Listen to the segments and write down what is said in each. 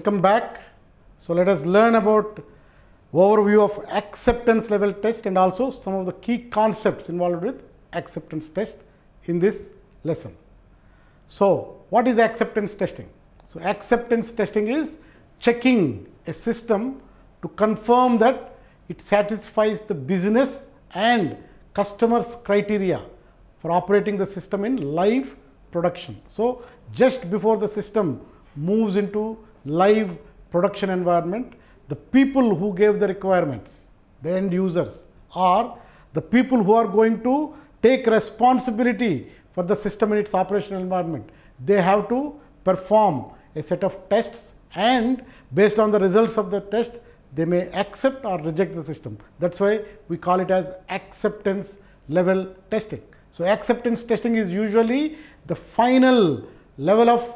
Welcome back. So let us learn about overview of acceptance level test and also some of the key concepts involved with acceptance test in this lesson. So what is acceptance testing? So acceptance testing is checking a system to confirm that it satisfies the business and customers' criteria for operating the system in live production. So just before the system moves into live production environment, the people who gave the requirements, the end users, are the people who are going to take responsibility for the system in its operational environment. They have to perform a set of tests, and based on the results of the test, they may accept or reject the system. That's why we call it as acceptance level testing. So acceptance testing is usually the final level of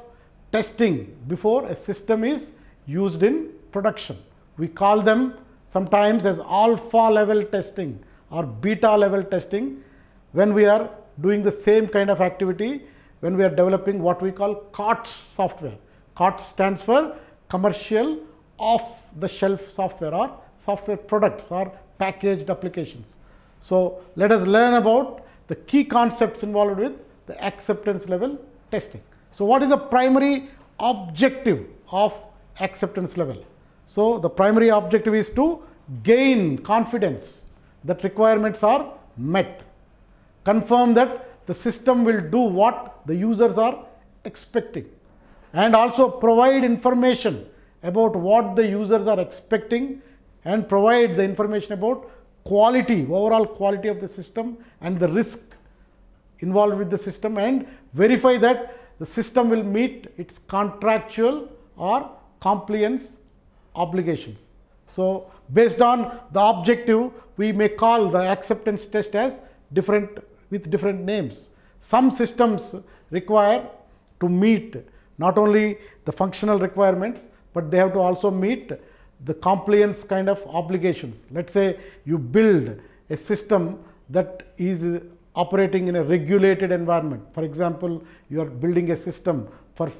testing before a system is used in production. We call them sometimes as alpha level testing or beta level testing when we are doing the same kind of activity when we are developing what we call COTS software. COTS stands for commercial off-the-shelf software or software products or packaged applications. So let us learn about the key concepts involved with the acceptance level testing. So what is the primary objective of acceptance level? So the primary objective is to gain confidence that requirements are met, confirm that the system will do what the users are expecting, and also provide information about what the users are expecting and provide the information about quality, overall quality of the system and the risk involved with the system, and verify that the system will meet its contractual or compliance obligations. So based on the objective, we may call the acceptance test as different names. Some systems require to meet not only the functional requirements, but they have to also meet the compliance kind of obligations. Let's say you build a system that is operating in a regulated environment. For example, you are building a system for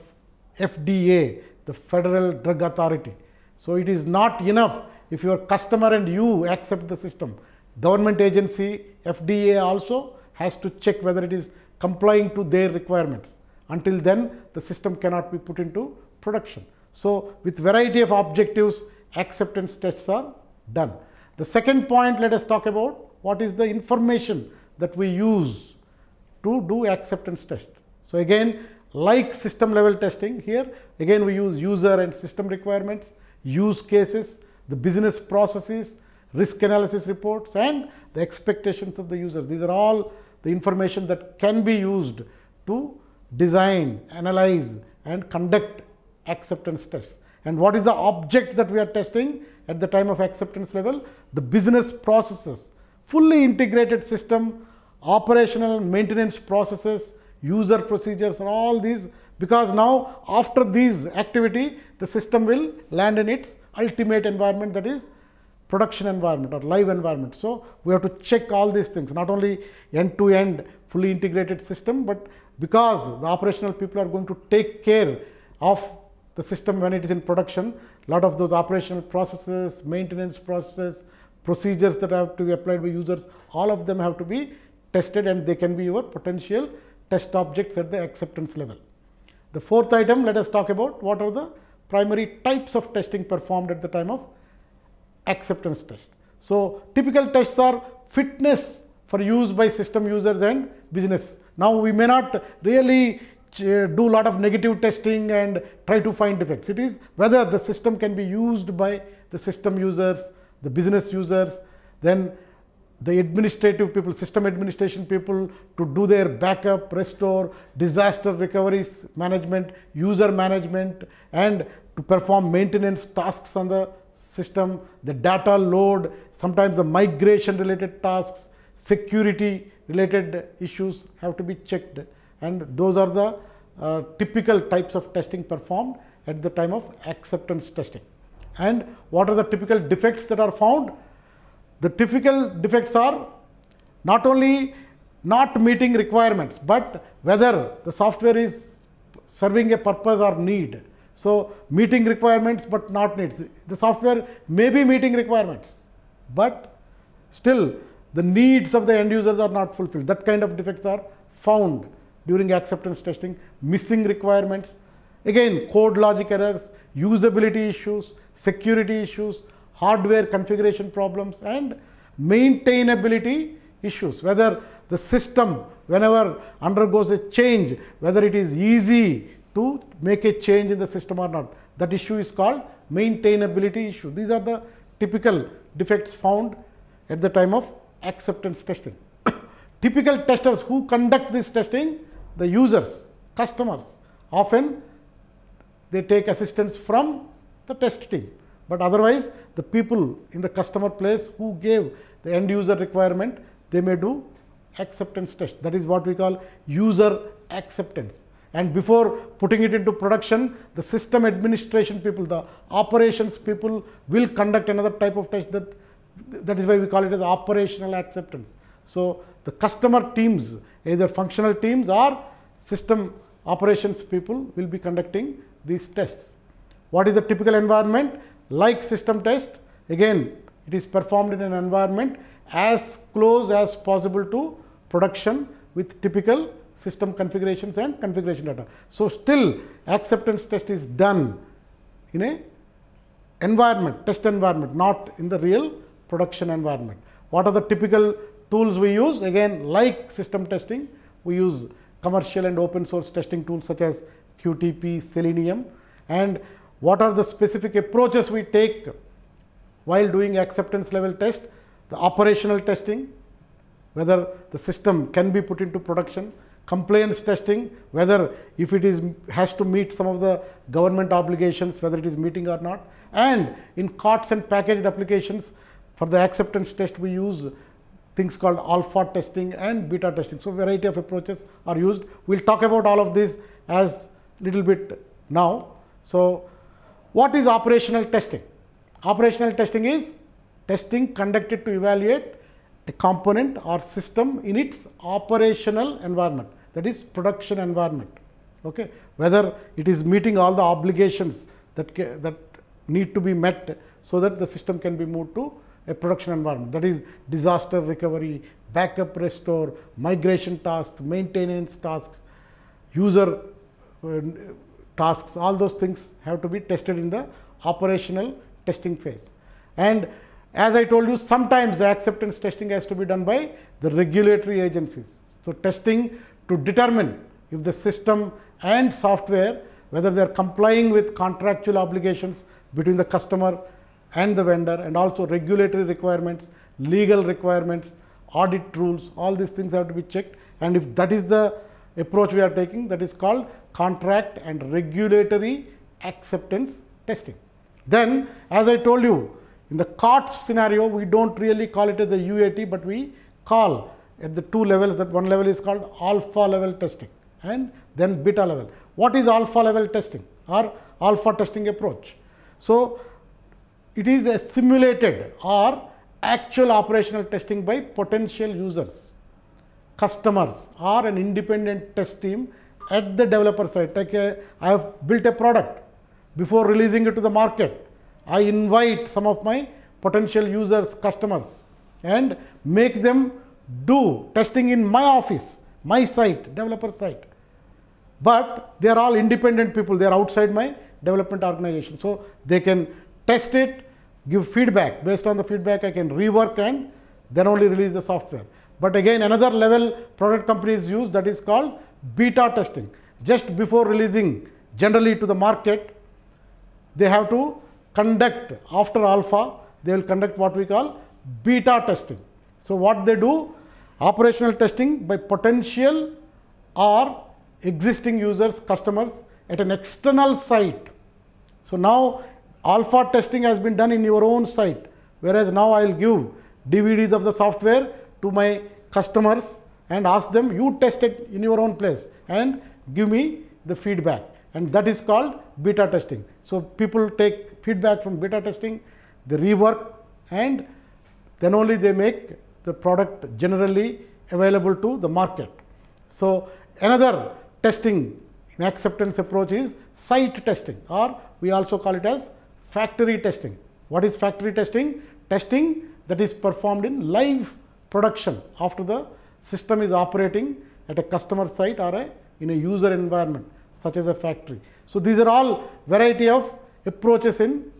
FDA, the Federal Drug Authority. So it is not enough if your customer and you accept the system. Government agency, FDA also has to check whether it is complying to their requirements. Until then, the system cannot be put into production. So with variety of objectives, acceptance tests are done. The second point, let us talk about what is the information that we use to do acceptance test. So again, like system level testing, here again we use user and system requirements, use cases, the business processes, risk analysis reports, and the expectations of the user. These are all the information that can be used to design, analyze, and conduct acceptance tests. And what is the object that we are testing at the time of acceptance level? The business processes, fully integrated system, operational maintenance processes, user procedures, and all these, because now after these activity, the system will land in its ultimate environment, that is production environment or live environment. So we have to check all these things, not only end-to-end fully integrated system, but because the operational people are going to take care of the system when it is in production, a lot of those operational processes, maintenance processes, procedures that have to be applied by users, all of them have to be tested, and they can be your potential test objects at the acceptance level. The fourth item, let us talk about what are the primary types of testing performed at the time of acceptance test. So typical tests are fitness for use by system users and business. Now we may not really do a lot of negative testing and try to find defects. It is whether the system can be used by the system users, the business users, then the administrative people, system administration people, to do their backup, restore, disaster recovery management, user management, and to perform maintenance tasks on the system, the data load, sometimes the migration related tasks, security related issues have to be checked. And those are the typical types of testing performed at the time of acceptance testing. And what are the typical defects that are found? The typical defects are not only not meeting requirements, but whether the software is serving a purpose or need, So meeting requirements but not needs. The software may be meeting requirements, but still the needs of the end users are not fulfilled. That kind of defects are found during acceptance testing, missing requirements, again code logic errors, usability issues, security issues, hardware configuration problems, and maintainability issues. Whether the system, whenever undergoes a change, whether it is easy to make a change in the system or not. That issue is called maintainability issue. These are the typical defects found at the time of acceptance testing. Typical testers who conduct this testing, the users, customers, often they take assistance from the test team. But otherwise, the people in the customer place who gave the end user requirement, they may do acceptance test. That is what we call user acceptance. And before putting it into production, the system administration people, the operations people will conduct another type of test. That is why we call it as operational acceptance. So the customer teams, either functional teams or system operations people, will be conducting these tests. What is the typical environment? Like system test, again it is performed in an environment as close as possible to production with typical system configurations and configuration data. So still acceptance test is done in a environment, test environment, not in the real production environment. What are the typical tools we use? Again, like system testing, we use commercial and open source testing tools such as QTP, Selenium. And what are the specific approaches we take while doing acceptance level test? The operational testing, whether the system can be put into production. Compliance testing, whether if it is has to meet some of the government obligations, whether it is meeting or not. And in COTS and packaged applications, for the acceptance test we use things called alpha testing and beta testing. So variety of approaches are used. We'll talk about all of this as little bit now. So what is operational testing? Operational testing is testing conducted to evaluate a component or system in its operational environment, that is production environment, okay, whether it is meeting all the obligations that need to be met so that the system can be moved to a production environment, that is disaster recovery, backup restore, migration tasks, maintenance tasks, user tasks, all those things have to be tested in the operational testing phase. And as I told you, sometimes the acceptance testing has to be done by the regulatory agencies. So testing to determine if the system and software, whether they are complying with contractual obligations between the customer and the vendor, and also regulatory requirements, legal requirements, audit rules, all these things have to be checked. And if that is the approach we are taking, that is called contract and regulatory acceptance testing. Then, as I told you, in the COTS scenario, we don't really call it as a UAT, but we call at the two levels. That one level is called alpha level testing and then beta level. What is alpha level testing or alpha testing approach? So it is a simulated or actual operational testing by potential users, customers, or an independent test team at the developer side. Like I have built a product. Before releasing it to the market, I invite some of my potential users, customers, and make them do testing in my office, my site, developer site. But they are all independent people, they are outside my development organization. So they can test it, give feedback. Based on the feedback, I can rework and then only release the software. But again, another level product companies use, that is called beta testing. Just before releasing generally to the market, they have to conduct, after alpha, they will conduct what we call beta testing. So what they do, operational testing by potential or existing users, customers at an external site. So now alpha testing has been done in your own site, whereas now I will give DVDs of the software to my customers and ask them, you test it in your own place and give me the feedback. And that is called beta testing. So people take feedback from beta testing, they rework, and then only they make the product generally available to the market. So another testing in acceptance approach is site testing, or we also call it as factory testing. What is factory testing? Testing that is performed in live production after the system is operating at a customer site or in a user environment such as a factory. So these are all variety of approaches in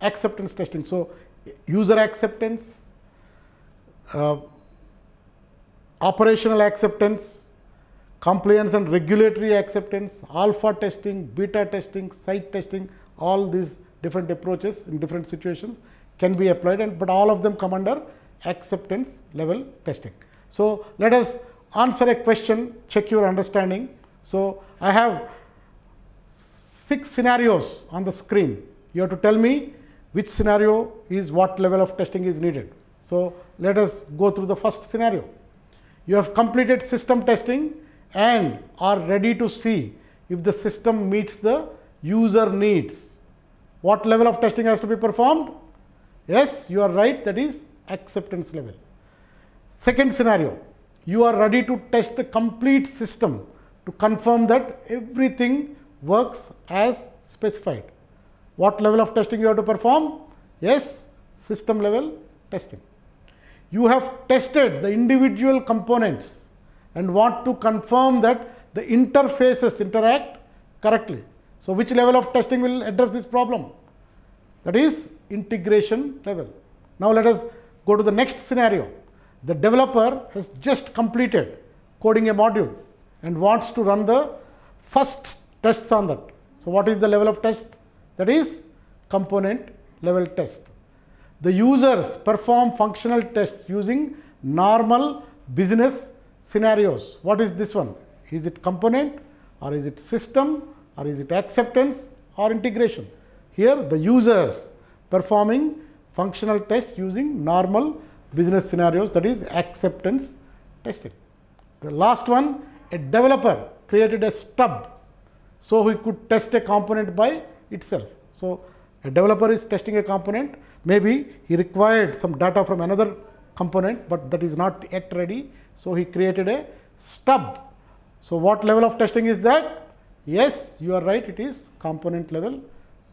acceptance testing. So user acceptance, operational acceptance, compliance and regulatory acceptance, alpha testing, beta testing, site testing, all these different approaches in different situations can be applied, and but all of them come under acceptance level testing. So let us answer a question, check your understanding. So I have 6 scenarios on the screen. You have to tell me which scenario is what level of testing is needed. So let us go through the first scenario. You have completed system testing and are ready to see if the system meets the user needs. What level of testing has to be performed? Yes, you are right, that is acceptance level. Second scenario, you are ready to test the complete system to confirm that everything works as specified. What level of testing you have to perform? Yes, system level testing. You have tested the individual components and want to confirm that the interfaces interact correctly. So which level of testing will address this problem? That is integration level. Now let us go to the next scenario. The developer has just completed coding a module and wants to run the first tests on that. So what is the level of test? That is component level test. The users perform functional tests using normal business scenarios. What is this one? Is it component, or is it system, or is it acceptance or integration? Here the users performing functional tests using normal business scenarios, that is acceptance testing. The last one, a developer created a stub so he could test a component by itself. So a developer is testing a component, maybe he required some data from another component, but that is not yet ready. So he created a stub. So what level of testing is that? Yes, you are right, it is component level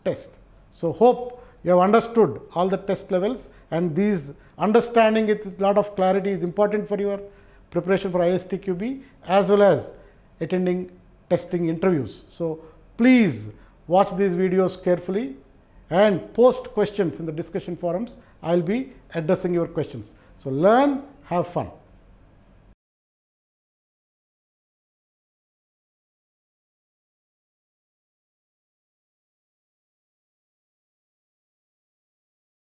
test. So hope you have understood all the test levels, and these understanding with a lot of clarity is important for your preparation for ISTQB as well as attending testing interviews. So please watch these videos carefully and post questions in the discussion forums. I will be addressing your questions. So learn, have fun.